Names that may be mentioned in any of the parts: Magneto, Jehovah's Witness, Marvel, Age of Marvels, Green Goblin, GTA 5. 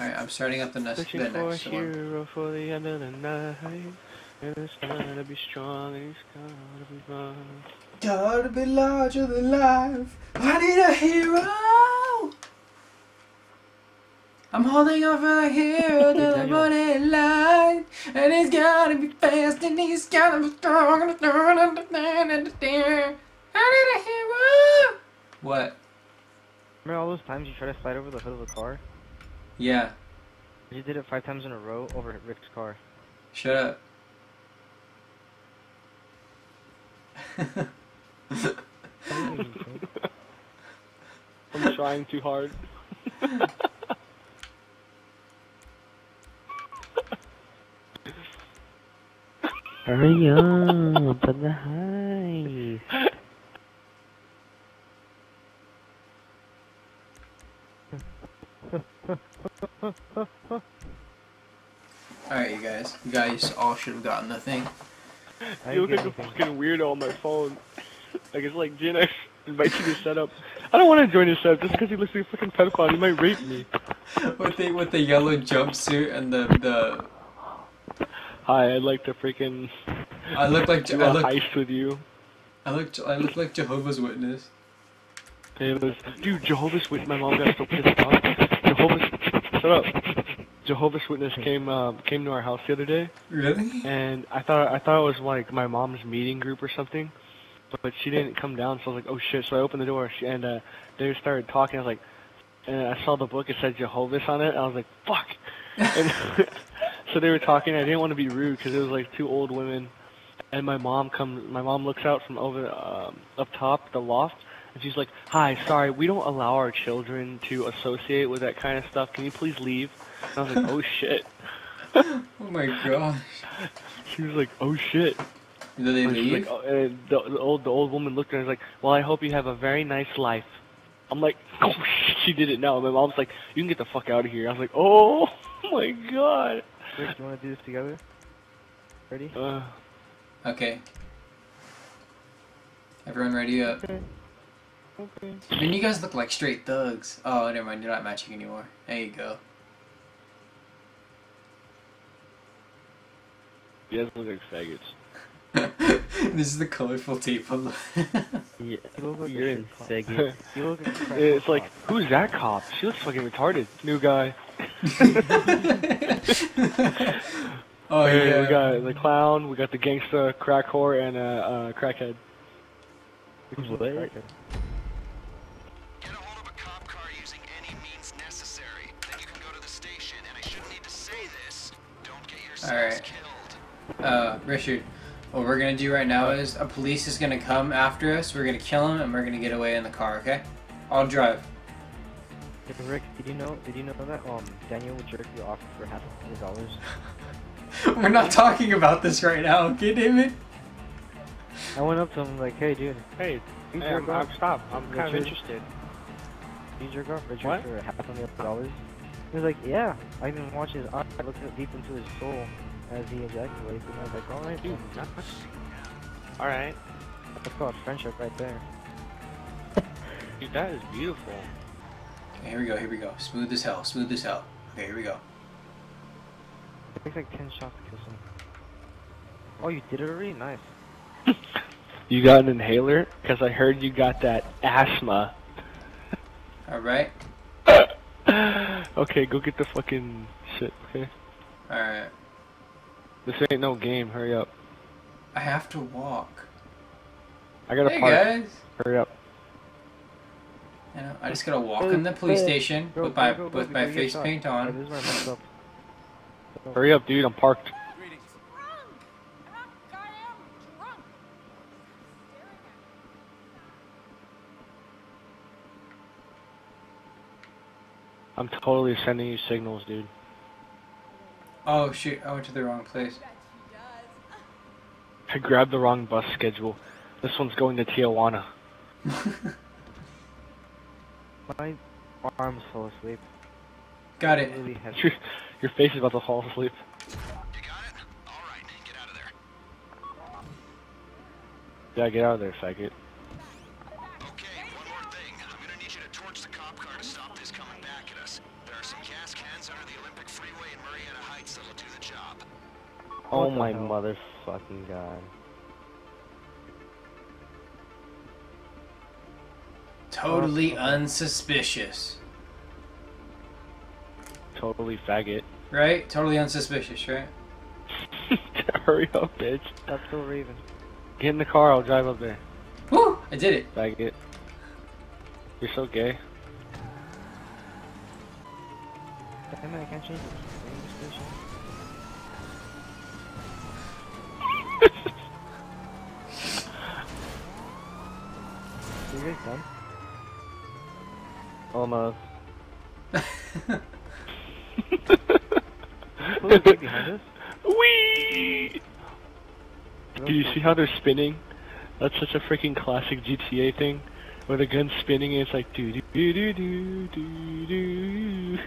Alright, I'm starting up the next one. Searching for a hero for the end of the night. And it's gonna be strong and it's gonna be fun. Gotta be larger than life. I need a hero. I'm holding on for the hero to the morning light. And it's gotta be fast and it's gotta be strong. And I need a hero. What? Remember all those times you tried to slide over the hood of a car? Yeah. You did it 5 times in a row over Rick's car. Shut up. I'm trying too hard. Hurry up, for the heist. Alright, you guys all should have gotten the thing. You look like a fucking weirdo on my phone. Like, it's like GNX invites you to set up. I don't want to join his setup just because he looks like a fucking pedophile. He might rape me. With the yellow jumpsuit and the... Hi, I'd like to freaking... I look like... heist with you. I look like Jehovah's Witness. Hey, dude, Jehovah's Witness... My mom got so pissed off. Shut up. Jehovah's Witness came to our house the other day. Really? And I thought it was like my mom's meeting group or something, but she didn't come down. So I was like, oh shit! So I opened the door and they started talking. I was like, and I saw the book. It said Jehovah's on it. And I was like, fuck! And so they were talking. I didn't want to be rude because it was like 2 old women. And my mom looks out from over up top the loft. And she's like, hi, sorry, we don't allow our children to associate with that kind of stuff. Can you please leave? And I was like, oh, shit. Oh, my gosh. She was like, oh, shit. Did they leave? Like, oh, and the old woman looked at her and was like, well, I hope you have a very nice life. I'm like, oh, shit, she did it now. And my mom's like, you can get the fuck out of here. I was like, oh, my God. Rick, do you want to do this together? Ready? Okay. Everyone ready up? Okay. Okay. I mean, you guys look like straight thugs. Oh, never mind. You're not matching anymore. There you go. You guys look like faggots. This is the colorful table. Yeah. You're in faggots. You look like it's like, who's that cop? She looks fucking retarded. New guy. Oh, yeah. We got the clown, we got the gangsta, crack whore, and crackhead. What? Crackhead. Alright, Richard, what we're gonna do right now is a police is gonna come after us, we're gonna kill him, and we're gonna get away in the car, okay? I'll drive. Hey, Rick, did you know that, Daniel will jerk you off for $50? We're not talking about this right now, okay, David? I went up to him like, hey, dude. Hey, I'm kind of interested. You jerk off Richard for $50? He was like, yeah. I even watched his eye. I looked deep into his soul as he ejaculated. And I was like, alright, dude. Alright. That's called friendship right there. Dude, that is beautiful. Okay, here we go. Smooth as hell. Okay, here we go. It takes like 10 shots to kiss him. Oh, you did it already? Nice. You got an inhaler? Because I heard you got that asthma. Alright. Okay, go get the fucking shit, okay? Alright. This ain't no game, hurry up. I have to walk. I gotta park. Hey, guys! Hurry up. I just gotta walk in the police station with my face paint on. Hurry up, dude, I'm parked. I'm totally sending you signals, dude. Oh shoot, I went to the wrong place. I grabbed the wrong bus schedule. This one's going to Tijuana. My arm's fell asleep. Got it. Really your face is about to fall asleep. You got it? Alright, get out of there. Yeah, get out of there, faggot. Okay, one more thing. I'm gonna need you to torch the cop car to stop this coming back at us. There are some gas cans lines under the Olympic Freeway in Marietta Heights that'll do the job. Oh my motherfucking god. Totally unsuspicious. Totally faggot. Right? Totally unsuspicious, right? Hurry up, bitch. That's still Raven. Get in the car, I'll drive up there. Woo! I did it. Faggot. You're so gay. Damn it, I can't change it. Are you guys done? Almost. Who's behind us? Wee! Do you see how they're spinning? That's such a freaking classic GTA thing. Where the gun's spinning and it's like do do do do do do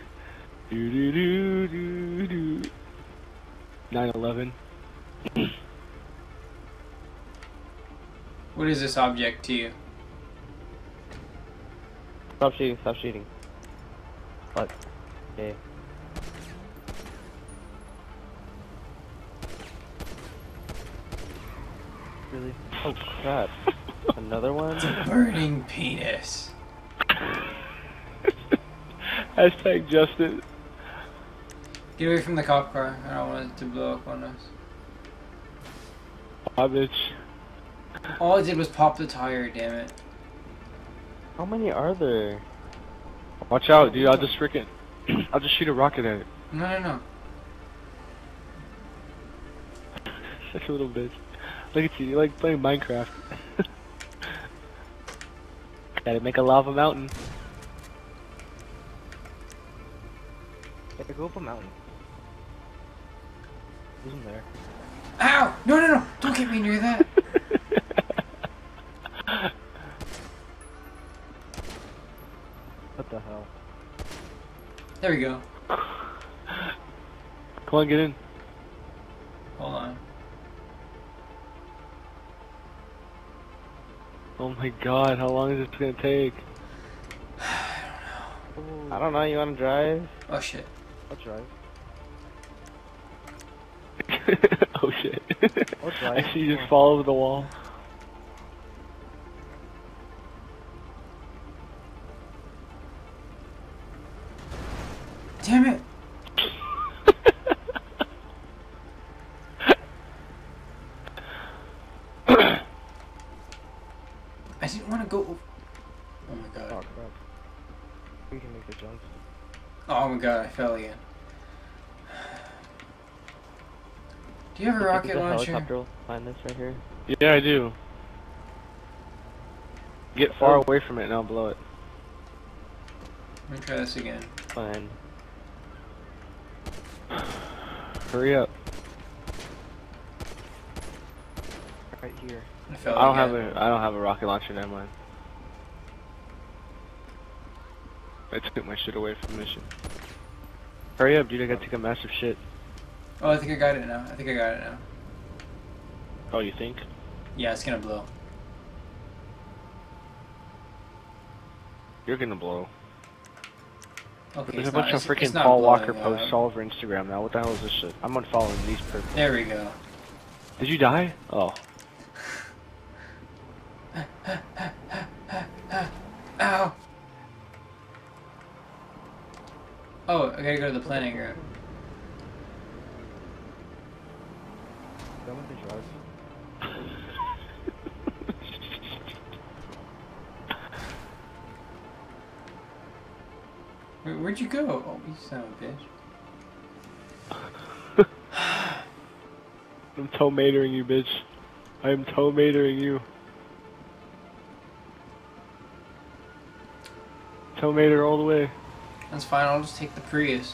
do do do do 9/11. What is this object to you? Stop shooting, stop shooting. Fuck. Okay. Really? Oh crap. Another one? It's a burning penis. Hashtag Justin. Get away from the cop car. I don't want it to blow up on us. Ah, bitch. All I did was pop the tire, damn it. How many are there? Watch out, dude. I'll just shoot a rocket at it. No, no, no. Such a little bitch. Look at you, you like playing Minecraft. Gotta make a lava mountain. Gotta go up a mountain. Isn't there? Ow! No, no, no! Don't get me near that! What the hell? There we go. Come on, get in. Hold on. Oh my god, how long is this gonna take? I don't know. I don't know, you wanna drive? Oh shit. I'll drive. Oh shit. I'll drive. I see you just fall over the wall. Damn it! I didn't want to go. Oh my god. Oh, crap. We can make the jump. Oh my god, I fell again. Do you have a rocket launcher? Helicopter behind this right here. Yeah, I do. Get far away from it and I'll blow it. Let me try this again. Fine. Hurry up. Right here. I don't have a rocket launcher, never mind. I took my shit away from the mission. Hurry up, dude, I gotta take a massive shit. Oh, I think I got it now. I think I got it now. Oh, you think? Yeah, it's gonna blow. You're gonna blow. Okay, there's a bunch of freaking Paul Walker posts all over Instagram now. What the hell is this shit? I'm unfollowing these purple. There we go. Did you die? Oh. Ow! Oh, I gotta go to the planning room. Wait, where'd you go? Oh, you son of a bitch. I'm toe-matering you, bitch. I am toe-matering you. Toe-mater all the way. That's fine, I'll just take the Prius.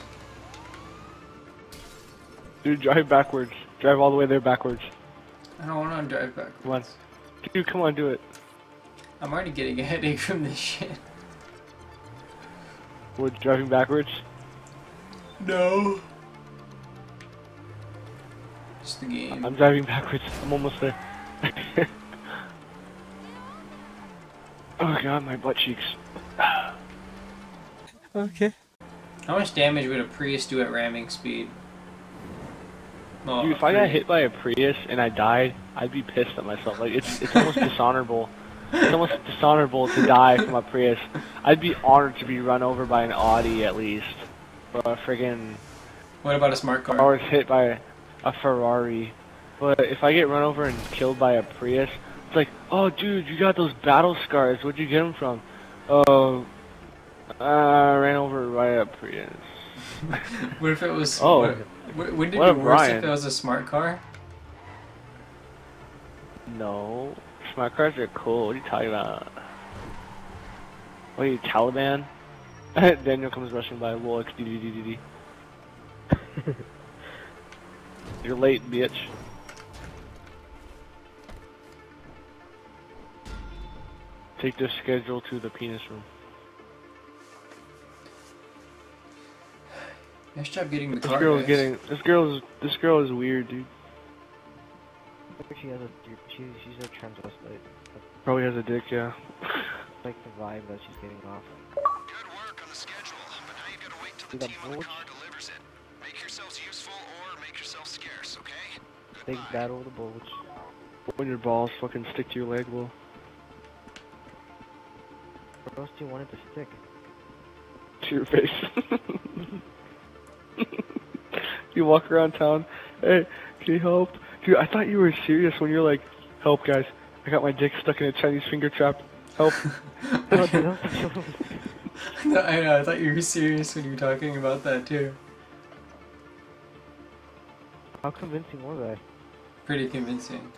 Dude, drive backwards. Drive all the way there backwards. I don't wanna drive backwards. Come on. Dude, come on, do it. I'm already getting a headache from this shit. We're driving backwards? No. It's the game. I'm driving backwards. I'm almost there. Oh god, my butt cheeks. Okay. How much damage would a Prius do at ramming speed? Oh, dude, if I got hit by a Prius and I died, I'd be pissed at myself. Like, it's almost dishonorable. It's almost dishonorable to die from a Prius. I'd be honored to be run over by an Audi at least. But a friggin'... What about a smart car? I was hit by a Ferrari. But if I get run over and killed by a Prius, it's like, oh dude, you got those battle scars. Where'd you get them from? Oh, I ran over by a Prius. What if it was... Oh. Wouldn't it be worse if it was a smart car? No. Smart cars are cool. What are you talking about? What are you, Taliban? Daniel comes rushing by. Lol, XDDDD. You're late, bitch. Take this schedule to the penis room. Nice job getting the car. This girl is weird, dude. I think she has a dick. She's a transvestite. Probably has a dick, yeah. Like the vibe that she's getting off. Good work on the schedule, but now you've got to wait till the team on the car delivers it. Make yourselves useful or make yourselves scarce, okay? Big battle with the bulge. When your balls fucking stick to your leg, Will. What else do you want it to stick? To your face. You walk around town, hey, can you help? Dude, I thought you were serious when you're like, help guys, I got my dick stuck in a Chinese finger trap, help. No, I know, I thought you were serious when you were talking about that too. How convincing was I? Pretty convincing.